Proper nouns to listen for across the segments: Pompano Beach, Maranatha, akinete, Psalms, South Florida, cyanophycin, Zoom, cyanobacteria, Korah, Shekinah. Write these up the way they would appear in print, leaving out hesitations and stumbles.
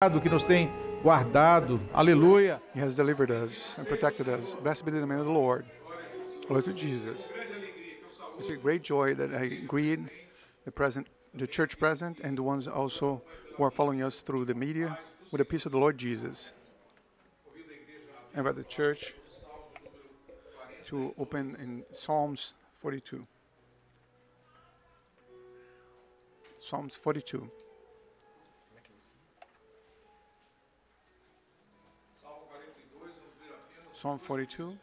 Que nos tem guardado. Aleluia. He has delivered us and protected us. Blessed be the name of the Lord. Glory to Jesus. It's a great joy that I greet the church present, and the ones also who are following us through the media with the peace of the Lord Jesus. And by the church to open in Psalms 42. Psalms 42. Psalm 42.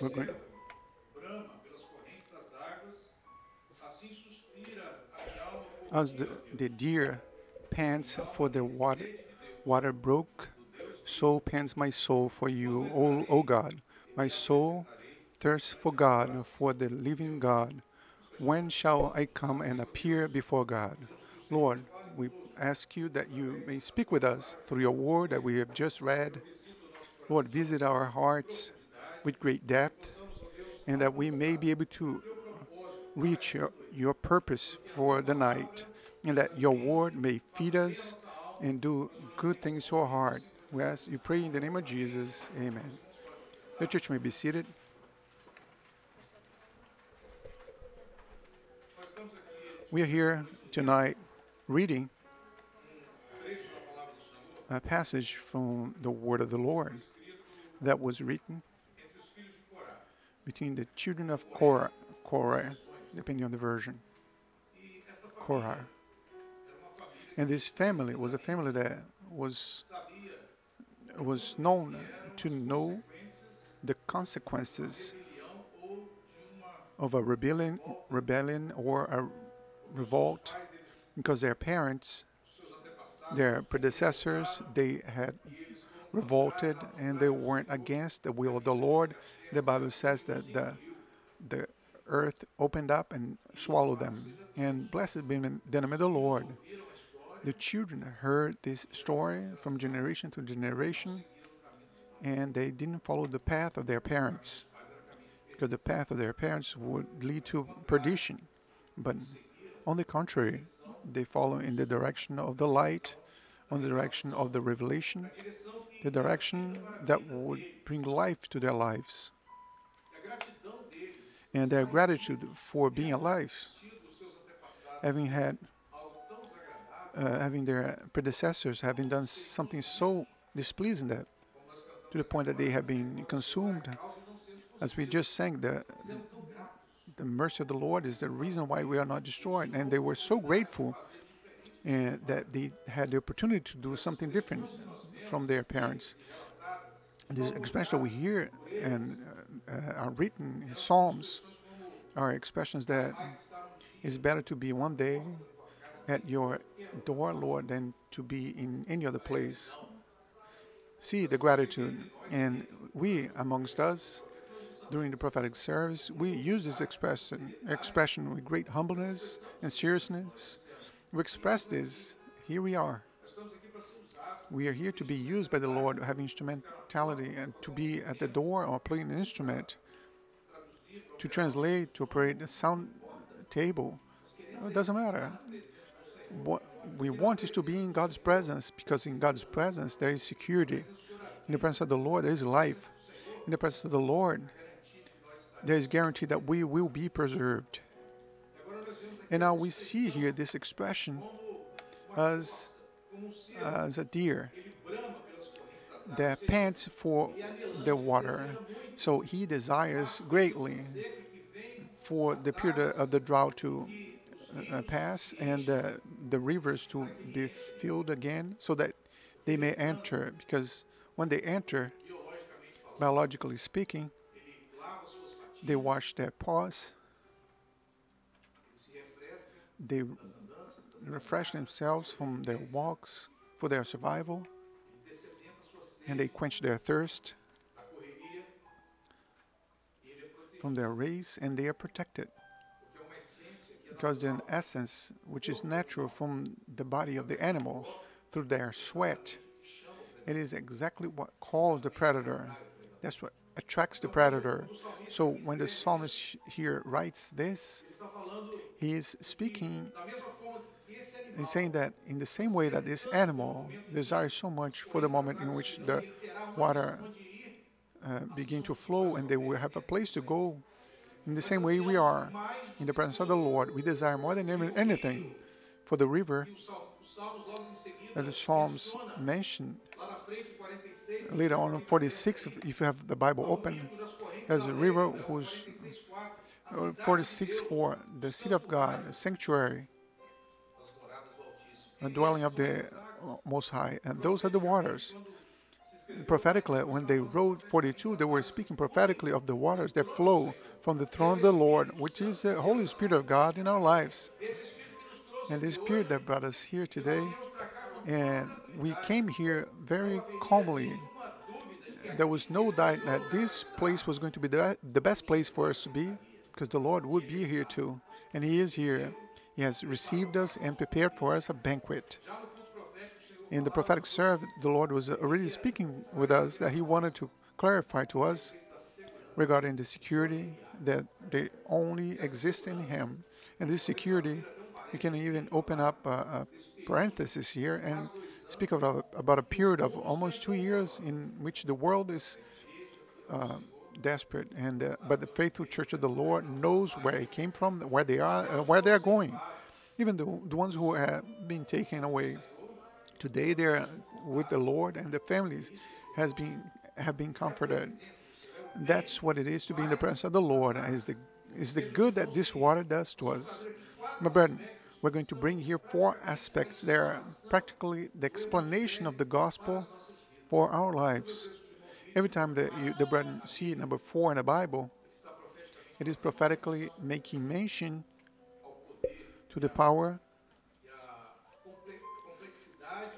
Okay. As the deer pants for the water brook, so pants my soul for you, O God. My soul thirsts for God, for the living God. When shall I come and appear before God? Lord, we ask you that you may speak with us through your word that we have just read. Lord, visit our hearts with great depth, and that we may be able to reach your purpose for the night, and that your word may feed us and do good things to our heart. We ask you, pray in the name of Jesus. Amen. The church may be seated. We are here tonight reading a passage from the Word of the Lord that was written between the children of Korah, depending on the version, Korah. And this family was a family that was known to know the consequences of a rebellion or a revolt, because their parents, their predecessors, they had revolted and they weren't against the will of the Lord. The Bible says that the earth opened up and swallowed them. And blessed be the name of the Lord. The children heard this story from generation to generation, and they didn't follow the path of their parents, because the path of their parents would lead to perdition. But on the contrary, they follow in the direction of the light, on the direction of the revelation, the direction that would bring life to their lives. And their gratitude for being alive, having their predecessors having done something so displeasing that, to the point that they have been consumed. As we just sang, the mercy of the Lord is the reason why we are not destroyed. And they were so grateful that they had the opportunity to do something different from their parents. These expressions that we hear and are written in Psalms are expressions that it's better to be one day at your door, Lord, than to be in any other place. See the gratitude. And we, amongst us, during the prophetic service, we use this expression with great humbleness and seriousness. We express this. Here we are. We are here to be used by the Lord, have instrumentality, and to be at the door or playing an instrument, to translate, to operate a sound table. It doesn't matter. What we want is to be in God's presence, because in God's presence there is security. In the presence of the Lord there is life. In the presence of the Lord there is guarantee that we will be preserved. And now we see here this expression as a deer that pants for the water. So he desires greatly for the period of the drought to pass, and the rivers to be filled again, so that they may enter. Because when they enter, biologically speaking, they wash their paws, they refresh themselves from their walks for their survival, and they quench their thirst from their race, and they are protected, because they're an essence which is natural from the body of the animal through their sweat. It is exactly what calls the predator. That's what attracts the predator. So when the psalmist here writes this, he is speaking, he's saying that in the same way that this animal desires so much for the moment in which the water begin to flow and they will have a place to go, in the same way we are in the presence of the Lord. We desire more than anything for the river that the Psalms mention. Later on, 46, if you have the Bible open, there's a river whose 46:4, the city of God, a sanctuary, a dwelling of the Most High, and those are the waters. Prophetically, when they wrote 42, they were speaking prophetically of the waters that flow from the throne of the Lord, which is the Holy Spirit of God in our lives. And this Spirit that brought us here today, and we came here very calmly. There was no doubt that this place was going to be the best place for us to be, because the Lord would be here too, and He is here. He has received us and prepared for us a banquet. In the prophetic service, the Lord was already speaking with us that He wanted to clarify to us regarding the security that they only exist in Him. And this security, we can even open up a parenthesis here and speak of about a period of almost 2 years in which the world is desperate, and but the faithful church of the Lord knows where it came from, where they are, where they are going. Even the ones who have been taken away today, they are with the Lord, and the families have been comforted. That's what it is to be in the presence of the Lord. Is the good that this water does to us. My brethren, we're going to bring here 4 aspects. They are practically the explanation of the gospel for our lives. Every time that the brethren see number 4 in the Bible, it is prophetically making mention to the power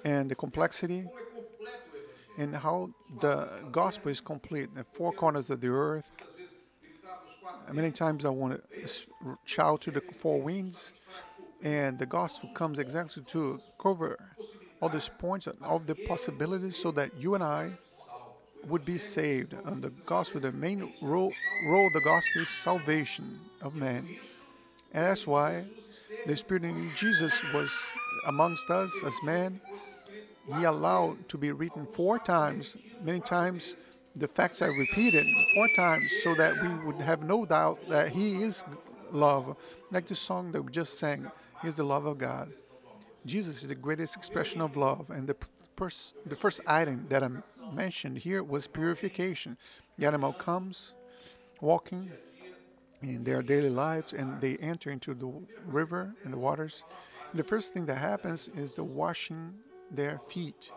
and the complexity and how the gospel is complete. The 4 corners of the earth. Many times I want to shout to the 4 winds, and the gospel comes exactly to cover all these points of the possibilities so that you and I would be saved. And the gospel, the main role of the gospel is salvation of man. And that's why the Spirit in Jesus was amongst us as man. He allowed to be written 4 times, many times. The facts are repeated 4 times so that we would have no doubt that He is love. Like the song that we just sang, He is the love of God. Jesus is the greatest expression of love. And the first item that I mentioned here was purification. The animal comes walking in their daily lives, and they enter into the river and the waters. And the first thing that happens is the washing their feet.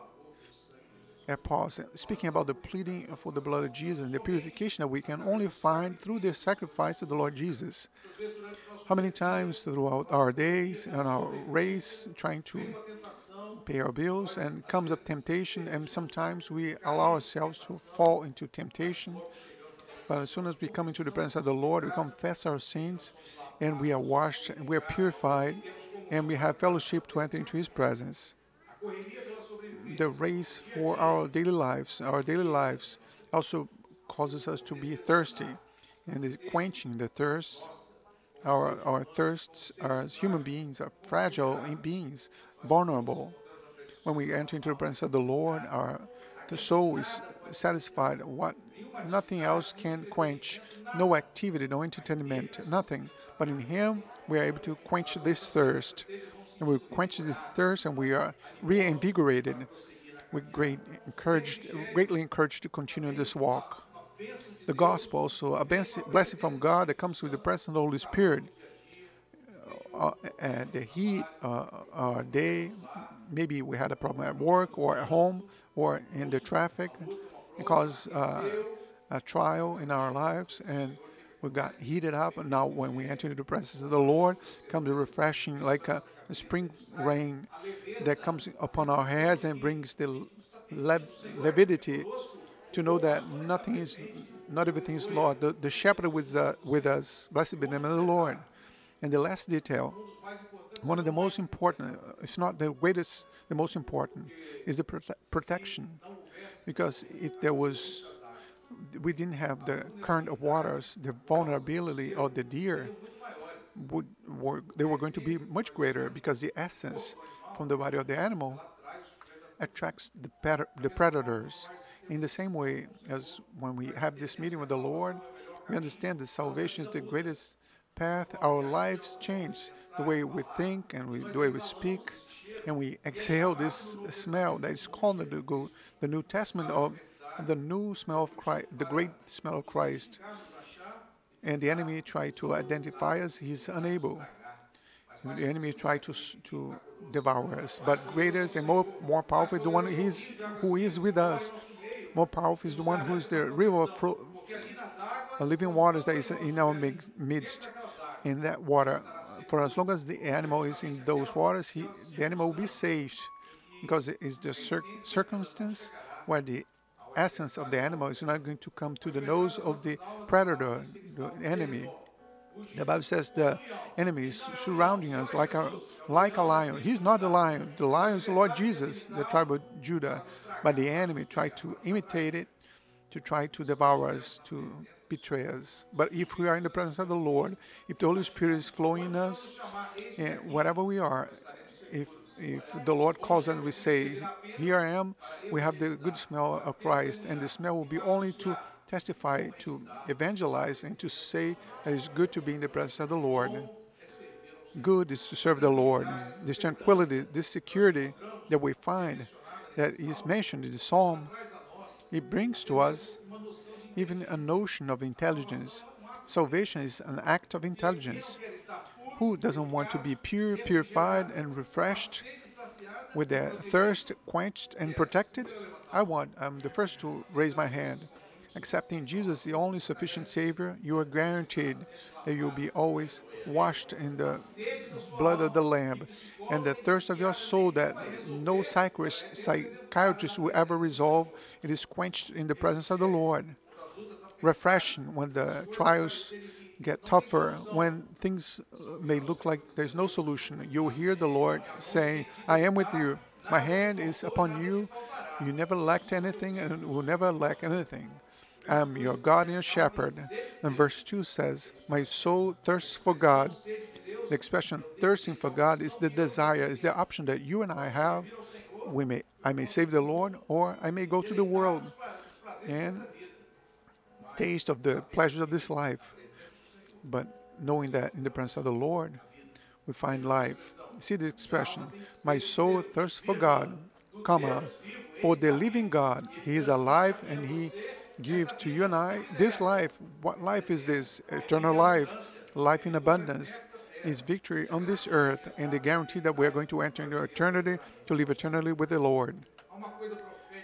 Paul's speaking about the pleading for the blood of Jesus and the purification that we can only find through the sacrifice of the Lord Jesus. How many times throughout our days and our race trying to pay our bills, and comes up temptation, and sometimes we allow ourselves to fall into temptation. But as soon as we come into the presence of the Lord, we confess our sins, and we are washed, and we are purified, and we have fellowship to enter into His presence. The race for our daily lives also causes us to be thirsty, and is quenching the thirst. Our thirsts as human beings are fragile beings, vulnerable. When we enter into the presence of the Lord, the soul is satisfied. What nothing else can quench, no activity, no entertainment, nothing. But in Him, we are able to quench this thirst. And we quench the thirst, and we are reinvigorated. We're greatly encouraged to continue this walk. The gospel also, a blessing from God that comes with the presence of the Holy Spirit. The heat, our day, maybe we had a problem at work or at home or in the traffic. It caused a trial in our lives, and we got heated up. And now when we enter the presence of the Lord, comes a refreshing, like a spring rain that comes upon our heads and brings the levidity to know that nothing is, not everything is lost. The shepherd with us, blessed be the name of the Lord. And the last detail, one of the most important, if not the greatest, the most important, is the protection. Because if there was we didn't have the current of waters, the vulnerability of the deer, they were going to be much greater because the essence from the body of the animal attracts the predators. In the same way as when we have this meeting with the Lord, we understand that salvation is the greatest path. Our lives change, the way we think and the way we speak, and we exhale this smell that is called the New Testament of the new smell of Christ, the great smell of Christ. And the enemy tried to identify us, he's unable. The enemy tried to devour us, but greater and more powerful is the one who is with us. More powerful is the one who is the river of living waters that is in our midst. In that water, for as long as the animal is in those waters, the animal will be saved, because it is the circumstance where the essence of the animal is not going to come to the nose of the predator, the enemy. The Bible says the enemy is surrounding us like a lion. He's not the lion. The lion is the Lord Jesus, the tribe of Judah. But the enemy tried to imitate it, to try to devour us, to betray us. But if we are in the presence of the Lord, if the Holy Spirit is flowing in us, wherever we are, if the Lord calls and we say, here I am, we have the good smell of Christ, and the smell will be only to testify, to evangelize, and to say that it's good to be in the presence of the Lord. Good is to serve the Lord. This tranquility, this security that we find, that is mentioned in the Psalm, it brings to us even a notion of intelligence. Salvation is an act of intelligence. Who doesn't want to be pure, purified, and refreshed, with their thirst quenched and protected? I'm the first to raise my hand. Accepting Jesus, the only sufficient Savior, you are guaranteed that you'll be always washed in the blood of the Lamb, and the thirst of your soul that no psychiatrist will ever resolve, it is quenched in the presence of the Lord. Refreshing when the trials get tougher, when things may look like there's no solution. You'll hear the Lord say, I am with you. My hand is upon you. You never lacked anything and will never lack anything. I am your God and your shepherd. And verse 2 says, my soul thirsts for God. The expression thirsting for God is the desire, is the option that you and I have. I may save the Lord, or I may go to the world and taste of the pleasures of this life. But knowing that in the presence of the Lord, we find life. See the expression, my soul thirsts for God, comma, for the living God. He is alive and He gives to you and I this life. What life is this? Eternal life, life in abundance, is victory on this earth and the guarantee that we are going to enter into eternity, to live eternally with the Lord.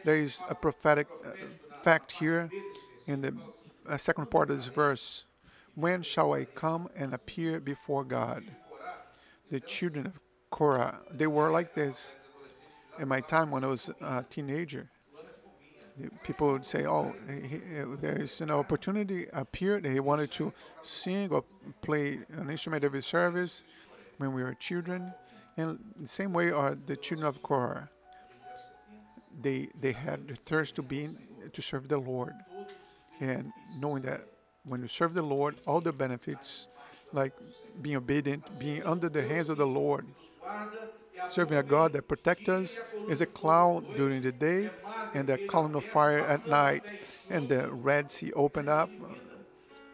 There is a prophetic fact here in the second part of this verse. When shall I come and appear before God? The children of Korah, they were like this. In my time when I was a teenager, people would say, oh, there is an opportunity appeared. He wanted to sing or play an instrument of his service when we were children. And the same way are the children of Korah. They had the thirst to serve the Lord. And knowing that when you serve the Lord, all the benefits, like being obedient, being under the hands of the Lord, serving a God that protects us, is a cloud during the day and a column of fire at night. And the Red Sea opened up,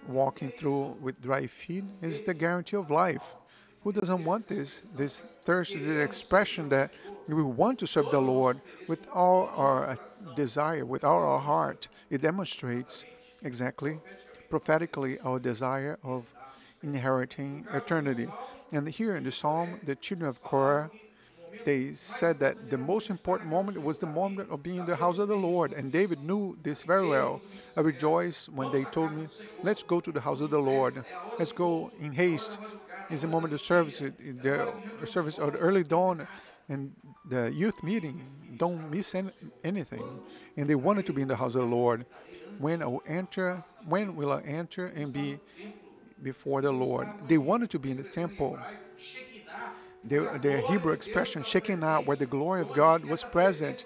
walking through with dry feet is the guarantee of life. Who doesn't want this? This thirst is an expression that we want to serve the Lord with all our desire, with all our heart. It demonstrates exactly prophetically our desire of inheriting eternity. And here in the Psalm, the children of Korah, they said that the most important moment was the moment of being in the house of the Lord. And David knew this very well. I rejoiced when they told me, let's go to the house of the Lord. Let's go in haste. It's the moment of service, the service of the early dawn and the youth meeting. Don't miss anything. And they wanted to be in the house of the Lord. When will I enter and be before the Lord? They wanted to be in the temple. Their Hebrew expression, Shekinah, where the glory of God was present.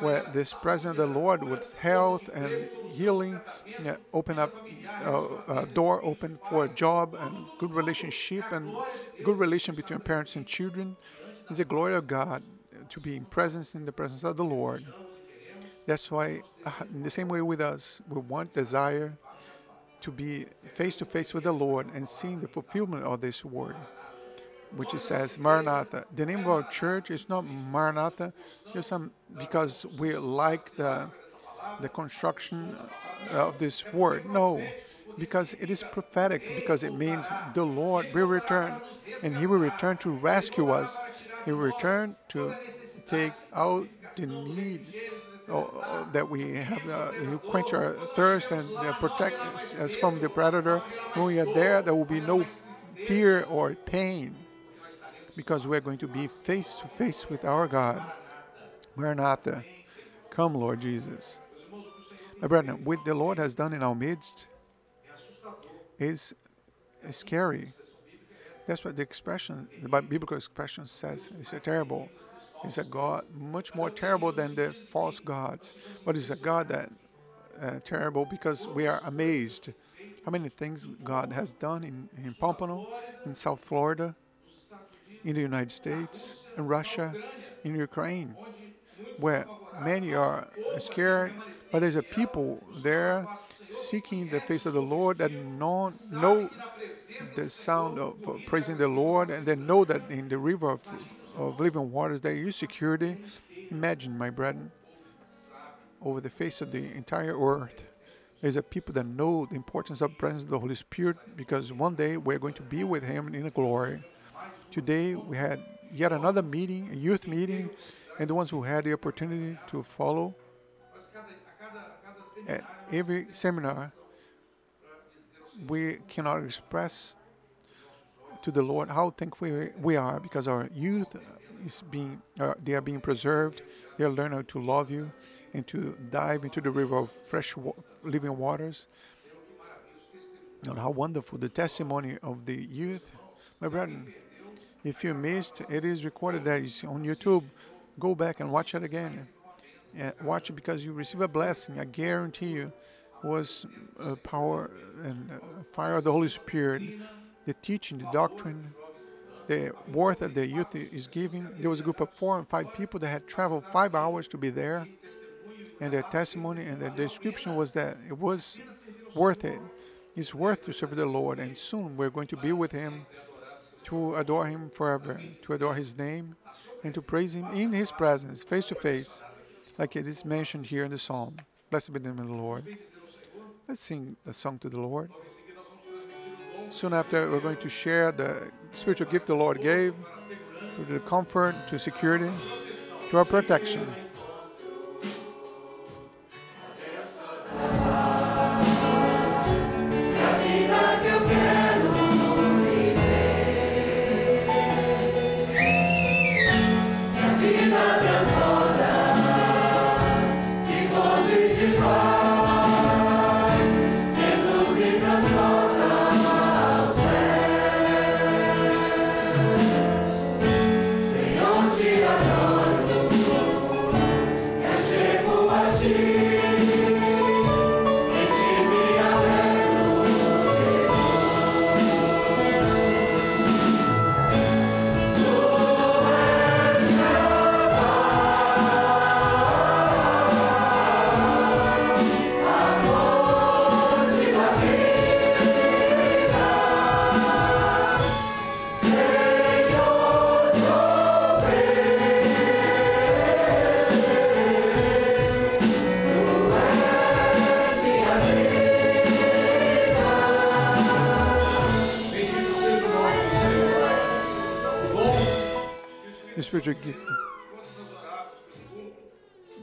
where this presence of the Lord with health and healing, open up a door open for a job and good relationship and good relation between parents and children. It's the glory of God to be in the presence of the Lord. That's why, in the same way with us, we want, desire to be face to face with the Lord and seeing the fulfillment of this word, which it says, Maranatha. The name of our church is not Maranatha, just because we like the construction of this word. No, because it is prophetic, because it means the Lord will return, and He will return to rescue us. He will return to take out the need that we have, quench our thirst and protect us from the predator. When we are there will be no fear or pain, because we're going to be face to face with our God. Maranatha, come Lord Jesus. My brethren, what the Lord has done in our midst is scary. That's what the expression, the biblical expression says. It's a terrible. It's a God much more terrible than the false gods. But it's a God that terrible because we are amazed how many things God has done in Pompano, in South Florida, in the United States, in Russia, in Ukraine, where many are scared, but there's a people there seeking the face of the Lord and know the sound of praising the Lord, and they know that in the river of living waters there is security. Imagine, my brethren, over the face of the entire earth, there's a people that know the importance of the presence of the Holy Spirit, because one day we're going to be with Him in the glory. Today we had yet another meeting, a youth meeting, and the ones who had the opportunity to follow at every seminar, we cannot express to the Lord how thankful we are, because our youth is they are being preserved. They are learning to love You and to dive into the river of fresh living waters. And how wonderful the testimony of the youth. My brethren, if you missed, it is recorded there. It's on YouTube. Go back and watch it again. Watch it, because you receive a blessing. I guarantee you, was power and fire of the Holy Spirit. The teaching, the doctrine, the worth that the youth is giving. There was a group of 4 and 5 people that had traveled 5 hours to be there. And their testimony and their description was that it was worth it. It's worth to serve the Lord. And soon we're going to be with Him, to adore Him forever, to adore His name, and to praise Him in His presence, face to face, like it is mentioned here in the Psalm. Blessed be the name of the Lord. Let's sing a song to the Lord. Soon after, we're going to share the spiritual gift the Lord gave, to the comfort, to security, to our protection.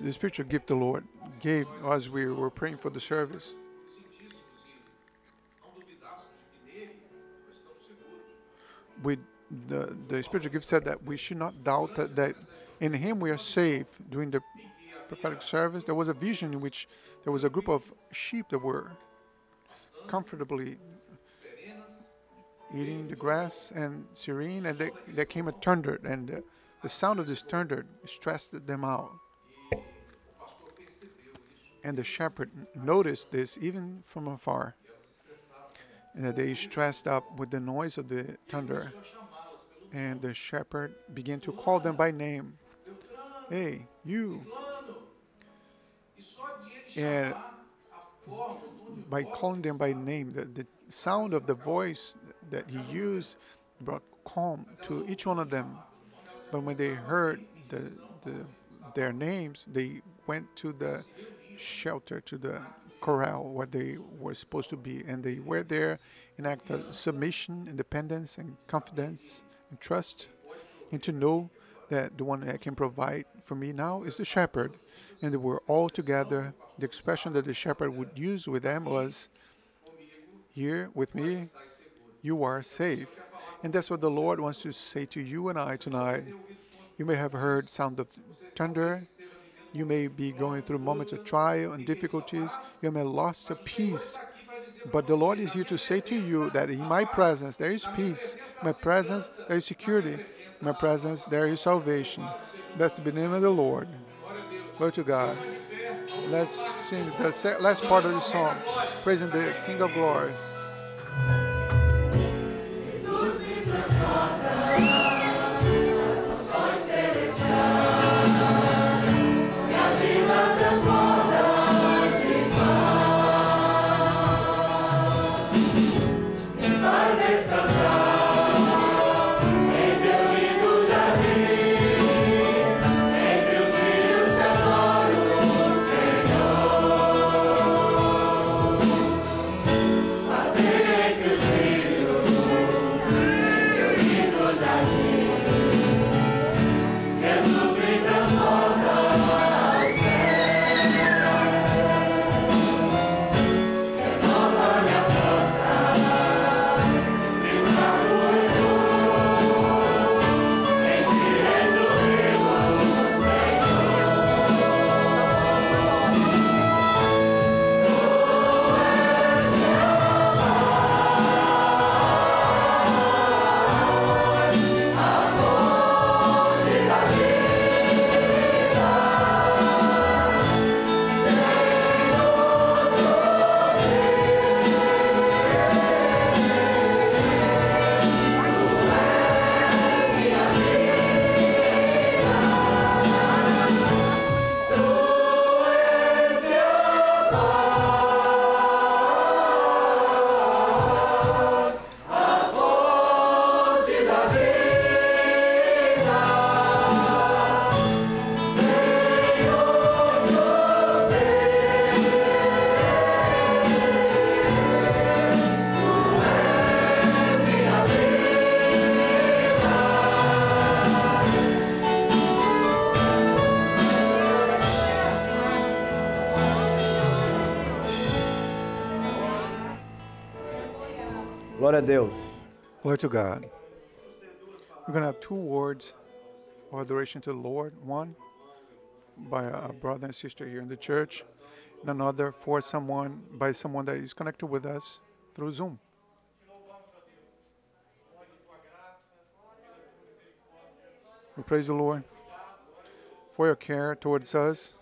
The spiritual gift the Lord gave as we were praying for the service. The spiritual gift said that we should not doubt that in Him we are safe. During the prophetic service, there was a vision in which there was a group of sheep that were comfortably eating the grass and serene, and there came a thunder, and the sound of this thunder stressed them out. And the shepherd noticed this even from afar. In the day stressed up with the noise of the thunder. And the shepherd began to call them by name. Hey, you. And by calling them by name, the sound of the voice that he used brought calm to each one of them. But when they heard their names, they went to the shelter, to the corral where they were supposed to be. And they were there in act of submission, independence, and confidence, and trust, and to know that the one that can provide for me now is the shepherd. And they were all together. The expression that the shepherd would use with them was, here with me, you are safe. And that's what the Lord wants to say to you and I tonight. You may have heard sound of thunder. You may be going through moments of trial and difficulties. You may have lost a peace. But the Lord is here to say to you that in my presence, there is peace. In my presence, there is security. In my presence, there is salvation. Blessed be the name of the Lord. Glory to God. Let's sing the last part of the song, praising the King of Glory. Deus. Glory to God. We're going to have two words of adoration to the Lord. One by a brother and sister here in the church, and another for someone, by someone that is connected with us through Zoom. We praise the Lord for your care towards us,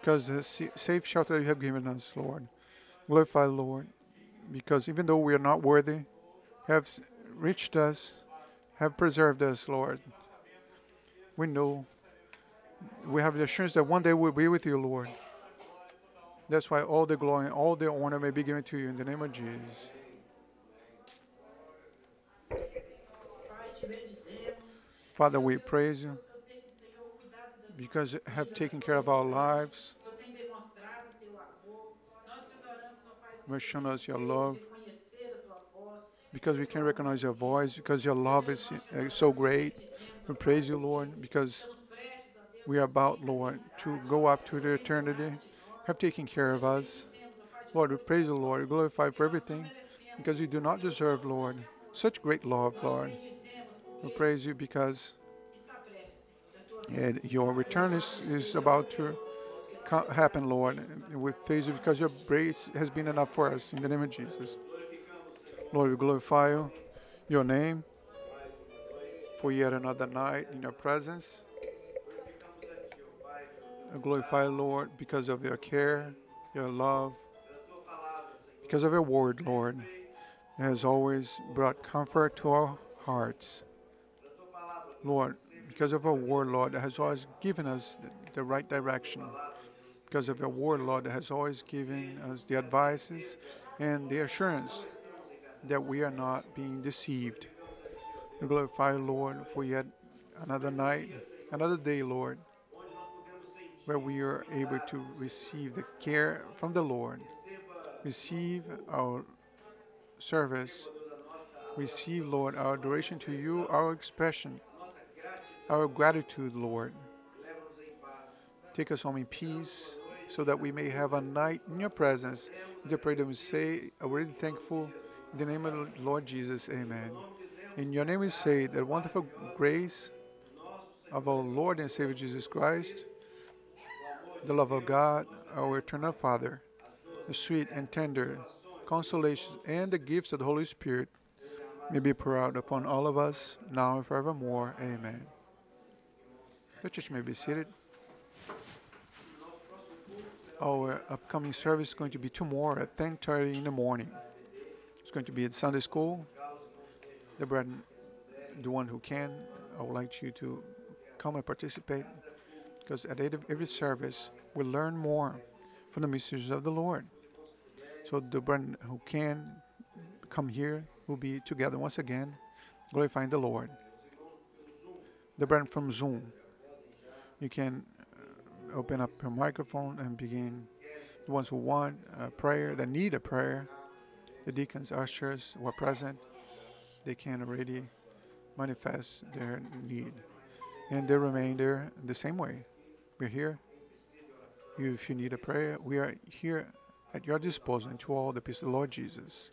because the safe shelter you have given us, Lord. Glorify the Lord. Because even though we are not worthy, have reached us, have preserved us, Lord. We know, we have the assurance that one day we'll be with you, Lord. That's why all the glory and all the honor may be given to you in the name of Jesus. Father, we praise you because you have taken care of our lives. You've shown us your love, because we can recognize your voice, because your love is so great. We praise you, Lord, because we are about, Lord, to go up to the eternity. Have taken care of us. Lord, we praise the Lord. We glorify for everything, because you do not deserve, Lord, such great love, Lord. We praise you because your return is about to happen, Lord. We praise you because your grace has been enough for us in the name of Jesus. Lord, we glorify you, your name, for yet another night in your presence. glorify the Lord because of your care, your love, because of your word, Lord. It has always brought comfort to our hearts, Lord, because of your word, Lord. It has always given us the right direction. Because of your word, Lord, it has always given us the advices and the assurance that we are not being deceived. We glorify, Lord, for yet another night, another day, Lord, where we are able to receive the care from the Lord, receive our service, receive, Lord, our adoration to you, our expression, our gratitude, Lord. Take us home in peace so that we may have a night in your presence. In the prayer that we say, I'm really thankful. In the name of the Lord Jesus, amen. In your name we say that wonderful grace of our Lord and Savior Jesus Christ, the love of God, our eternal Father, the sweet and tender consolation and the gifts of the Holy Spirit may be poured out upon all of us, now and forevermore. Amen. The church may be seated. Our upcoming service is going to be tomorrow at 10:30 in the morning. It's going to be at Sunday school. The brethren, the one who can, I would like you to come and participate, because at every service we learn more from the mysteries of the Lord. So the brethren who can come here will be together once again, glorifying the Lord. The brethren from Zoom, you can open up your microphone and begin. The ones who want a prayer, that need a prayer, the deacons, ushers who are present, they can already manifest their need. And they remain there the same way. We're here. If you need a prayer, we are here at your disposal and to all the peace of the Lord Jesus.